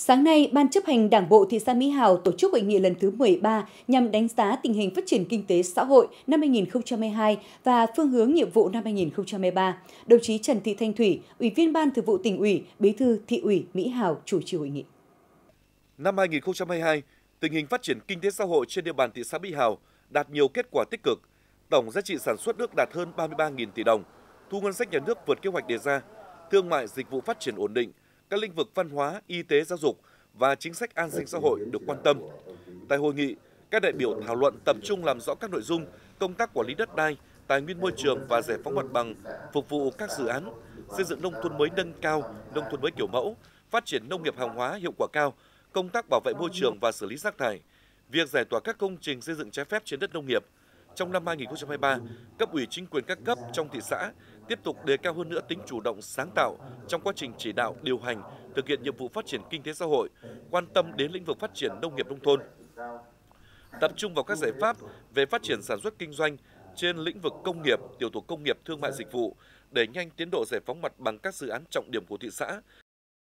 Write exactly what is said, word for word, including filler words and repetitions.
Sáng nay, Ban chấp hành Đảng bộ thị xã Mỹ Hào tổ chức hội nghị lần thứ mười ba nhằm đánh giá tình hình phát triển kinh tế xã hội năm hai nghìn không trăm hai mươi hai và phương hướng nhiệm vụ năm hai nghìn không trăm hai mươi ba. Đồng chí Trần Thị Thanh Thủy, Ủy viên Ban Thường vụ Tỉnh ủy, Bí thư Thị ủy Mỹ Hào chủ trì hội nghị. Năm hai nghìn không trăm hai mươi hai, tình hình phát triển kinh tế xã hội trên địa bàn thị xã Mỹ Hào đạt nhiều kết quả tích cực. Tổng giá trị sản xuất nước đạt hơn ba mươi ba nghìn tỷ đồng, thu ngân sách nhà nước vượt kế hoạch đề ra, thương mại dịch vụ phát triển ổn định. Các lĩnh vực văn hóa, y tế, giáo dục và chính sách an sinh xã hội được quan tâm. Tại hội nghị, các đại biểu thảo luận tập trung làm rõ các nội dung công tác quản lý đất đai, tài nguyên môi trường và giải phóng mặt bằng, phục vụ các dự án, xây dựng nông thôn mới nâng cao, nông thôn mới kiểu mẫu, phát triển nông nghiệp hàng hóa hiệu quả cao, công tác bảo vệ môi trường và xử lý rác thải, việc giải tỏa các công trình xây dựng trái phép trên đất nông nghiệp. Trong năm hai nghìn không trăm hai mươi ba, cấp ủy chính quyền các cấp trong thị xã tiếp tục đề cao hơn nữa tính chủ động sáng tạo trong quá trình chỉ đạo điều hành, thực hiện nhiệm vụ phát triển kinh tế xã hội, quan tâm đến lĩnh vực phát triển nông nghiệp nông thôn. Tập trung vào các giải pháp về phát triển sản xuất kinh doanh trên lĩnh vực công nghiệp, tiểu thủ công nghiệp, thương mại dịch vụ, đẩy nhanh tiến độ giải phóng mặt bằng các dự án trọng điểm của thị xã,